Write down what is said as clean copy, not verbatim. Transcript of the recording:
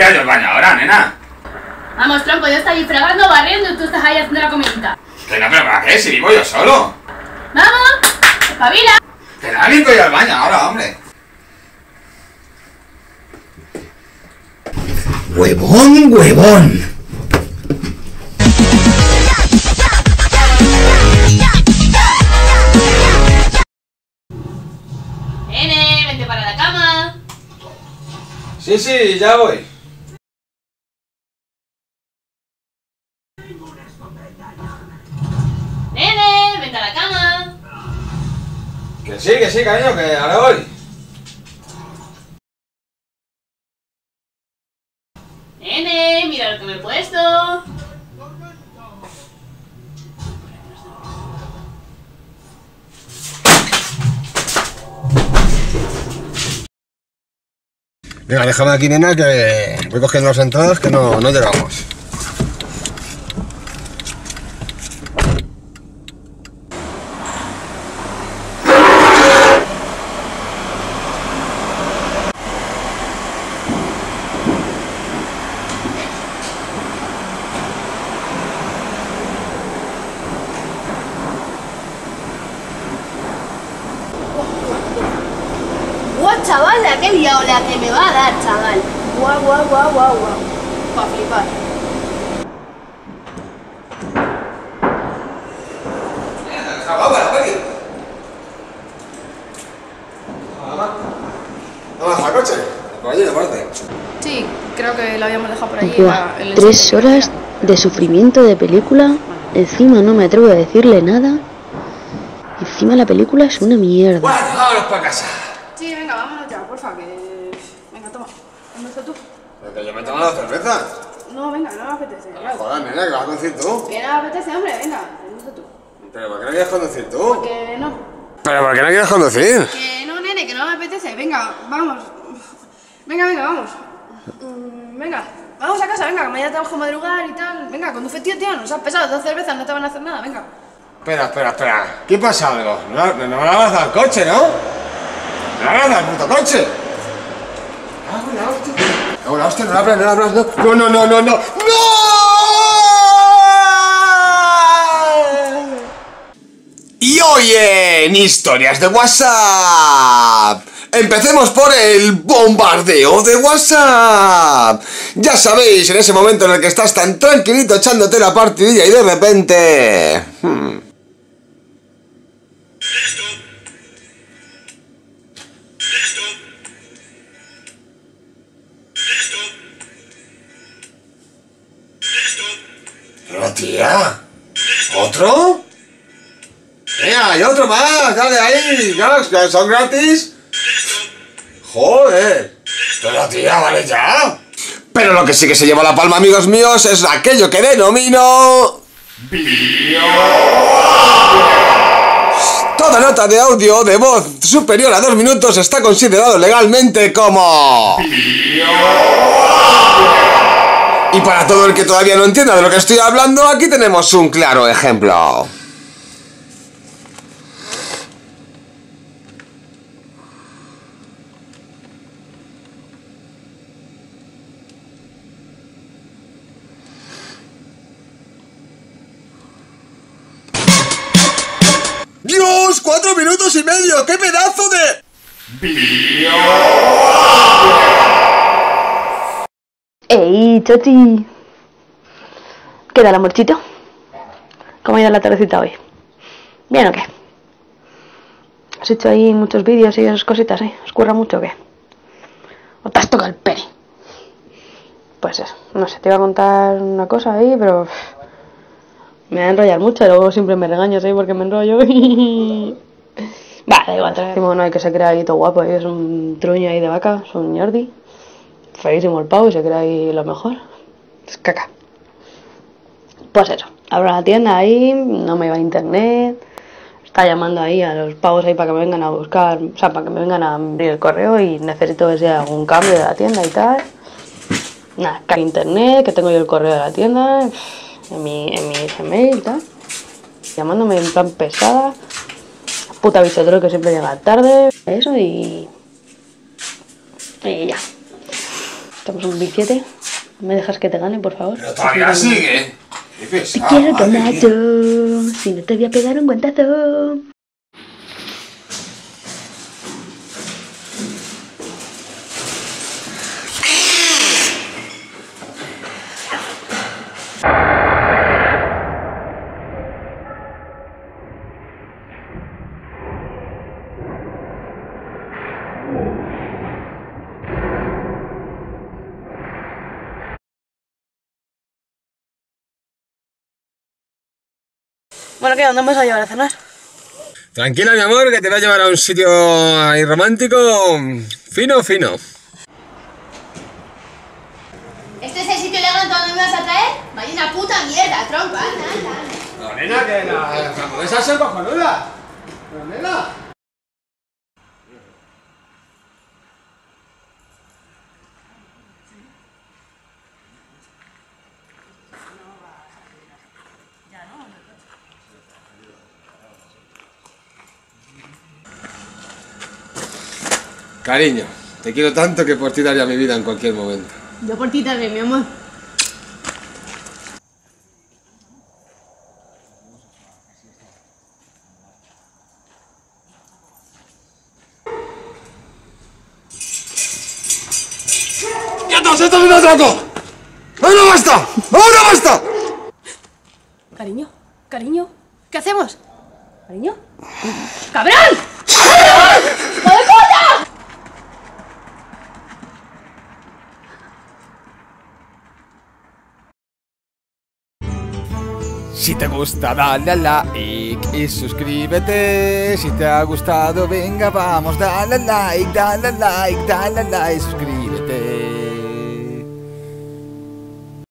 limpiar yo el baño ahora, nena. Vamos, tronco, yo estoy fregando, barriendo y tú estás ahí haciendo la comidita. Que no, pero ¿para qué? Si vivo yo solo. ¡Vamos! ¡Espabila! Que no limpio yo el baño ahora, hombre. ¡Huevón, huevón! Nene, vente para la cama. Sí, sí, ya voy. Nene, vente a la cama. Que sí, cariño, que ahora voy. Nene, mira lo que me he puesto. Venga, déjame aquí, nena, que voy cogiendo las entradas, que no llegamos. Chaval, aquel día o la que me va a dar, chaval. Guau, guau, guau, guau, guau. Pa' flipar. ¿Vamos al coche? Por allí, de parte. Sí, creo que lo habíamos dejado por allí. Buah, 3 horas de sufrimiento de película. Encima no me atrevo a decirle nada. Encima la película es una mierda. Bueno, vámonos para casa. Sí, venga, vámonos ya, porfa, que... Venga, toma, empieza tú. ¿Pero que yo me tomo las cervezas? No, venga, no me apetece. Claro. Joder, nena, que vas a conducir tú. Que no me apetece, hombre, venga, empieza tú. ¿Pero por qué no quieres conducir tú? Porque no. ¿Pero por qué no quieres conducir? Que no, nene, que no me apetece, venga, vamos. Venga, venga, vamos. Venga, vamos a casa, venga, que mañana trabajo a madrugar y tal. Venga, conduce, tío, nos has pesado 2 cervezas, no te van a hacer nada, venga. Espera, ¿qué pasa algo? No me vas a dar el coche, ¿no? ¡Nada, el puto coche! ¡Ah, una hostia! ¡No, no, no, no, no! ¡No! Y hoy en Historias de WhatsApp. Empecemos por el bombardeo de WhatsApp. Ya sabéis, en ese momento en el que estás tan tranquilito echándote la partidilla y de repente... Pero tía, ¿otro? Venga, hay otro más, dale ahí, que son gratis. Joder, pero tía, vale ya. Pero lo que sí que se lleva la palma, amigos míos, es aquello que denomino... ¡Video! Toda nota de audio de voz superior a 2 minutos está considerado legalmente como... ¡Video! Y para todo el que todavía no entienda de lo que estoy hablando, aquí tenemos un claro ejemplo. ¡Dios! 4 minutos y medio. ¡Qué pedazo de... ¡Video! ¡Ey, chachi! ¿Qué tal, amorchito? ¿Cómo ha ido la tardecita hoy? ¿Bien o qué? ¿Has hecho ahí muchos vídeos y esas cositas, eh? ¿Os curra mucho o qué? ¿O te has tocado el pene? Pues eso, no sé, te iba a contar una cosa ahí, pero... me va a enrollar mucho y luego siempre me regañas ahí porque me enrollo. Vale, da igual, tenemos uno que se crea ahí todo guapo, ¿eh? Es un truño ahí de vaca, es un ñordi. Feísimo el pavo y se cree ahí lo mejor. Es caca. Pues eso, abro la tienda ahí, no me iba a internet. Está llamando ahí a los pavos ahí para que me vengan a buscar, o sea, para que me vengan a abrir el correo y necesito que sea algún cambio de la tienda y tal. Nada, cae internet, que tengo yo el correo de la tienda, en mi Gmail y tal. Llamándome en plan pesada. Puta bichotro que siempre llega tarde. Eso y ya. Sacas un billete. ¿Me dejas que te gane, por favor? Pero todavía sigue. Qué pesado. Te quiero ganar yo. Si no te voy a pegar un guantazo. Bueno, ¿qué? ¿Dónde me vas a llevar a cenar? Tranquila, mi amor, que te voy a llevar a un sitio ahí romántico, fino, fino. ¿Este es el sitio elegante donde me vas a traer? Vaya una puta mierda, trompa, anda, anda. No, nena, que la hamburguesas son cojonudas. No, nena. Cariño, te quiero tanto que por ti daría mi vida en cualquier momento. Yo por ti también, mi amor. ¡Quietos! ¡Esto es un atraco! ¡Ahora basta! ¡Ahora basta! Cariño, cariño, ¿qué hacemos? ¿Cariño? ¡Cabrón! Si te gusta dale a like y suscríbete. Si te ha gustado venga vamos dale a like, dale a like, dale a like, suscríbete.